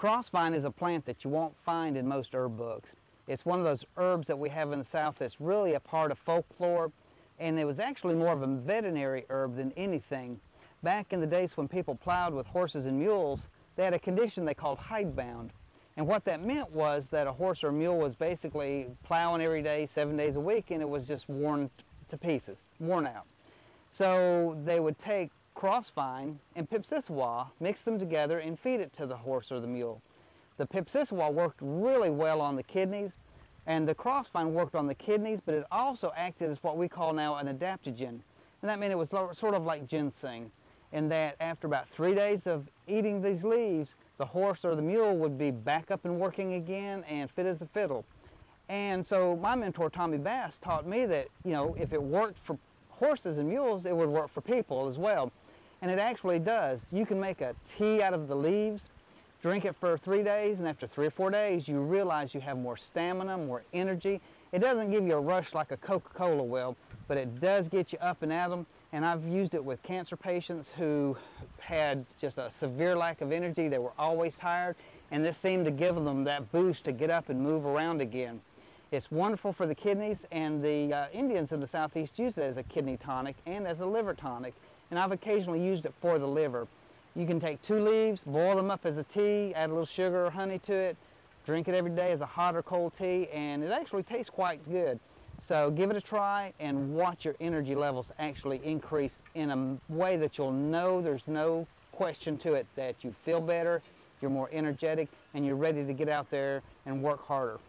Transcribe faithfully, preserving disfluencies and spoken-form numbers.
Crossvine is a plant that you won't find in most herb books. It's one of those herbs that we have in the South that's really a part of folklore, and it was actually more of a veterinary herb than anything. Back in the days when people plowed with horses and mules, they had a condition they called hidebound. And what that meant was that a horse or mule was basically plowing every day, seven days a week, and it was just worn to pieces, worn out. So they would take Crossvine and Pipsissewa, mix them together, and feed it to the horse or the mule. The Pipsissewa worked really well on the kidneys, and the Crossvine worked on the kidneys, but it also acted as what we call now an adaptogen. And that meant it was sort of like ginseng, in that after about three days of eating these leaves, the horse or the mule would be back up and working again and fit as a fiddle. And so my mentor, Tommy Bass, taught me that, you know, if it worked for horses and mules, it would work for people as well. And it actually does. You can make a tea out of the leaves, drink it for three days, and after three or four days, you realize you have more stamina, more energy. It doesn't give you a rush like a Coca-Cola will, but it does get you up and at 'em. And I've used it with cancer patients who had just a severe lack of energy. They were always tired, and this seemed to give them that boost to get up and move around again. It's wonderful for the kidneys, and the uh, Indians in the Southeast use it as a kidney tonic and as a liver tonic, and I've occasionally used it for the liver. You can take two leaves, boil them up as a tea, add a little sugar or honey to it, drink it every day as a hot or cold tea, and it actually tastes quite good. So give it a try and watch your energy levels actually increase in a way that you'll know there's no question to it, that you feel better, you're more energetic, and you're ready to get out there and work harder.